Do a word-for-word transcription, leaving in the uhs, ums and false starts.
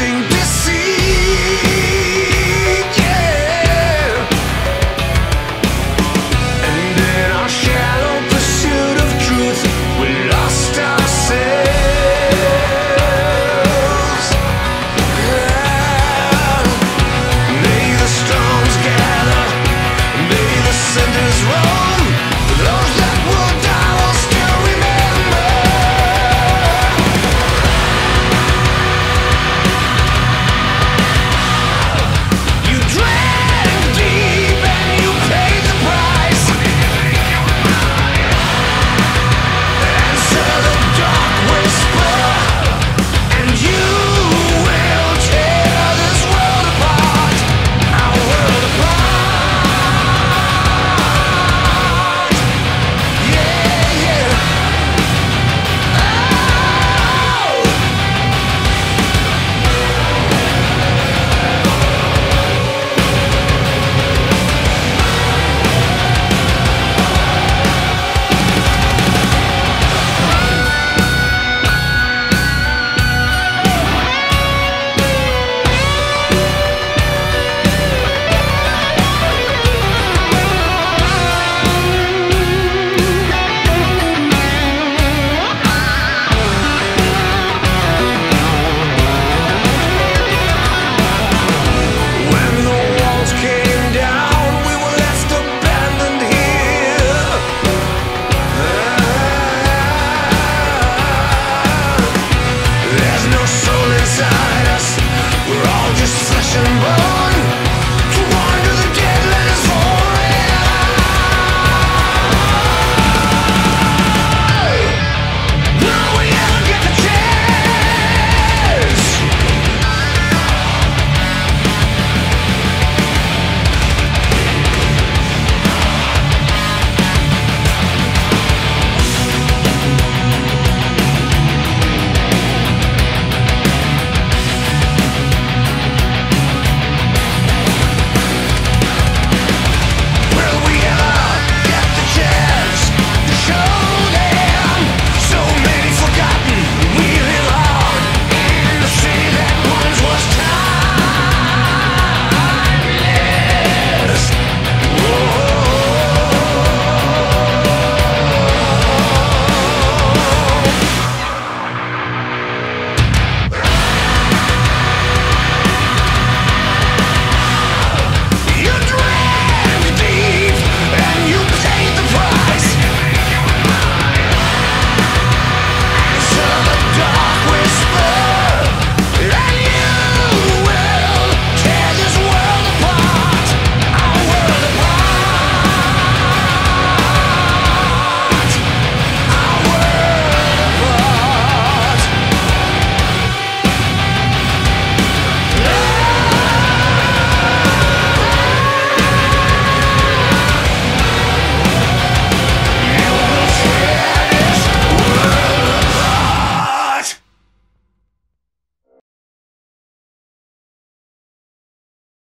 wasting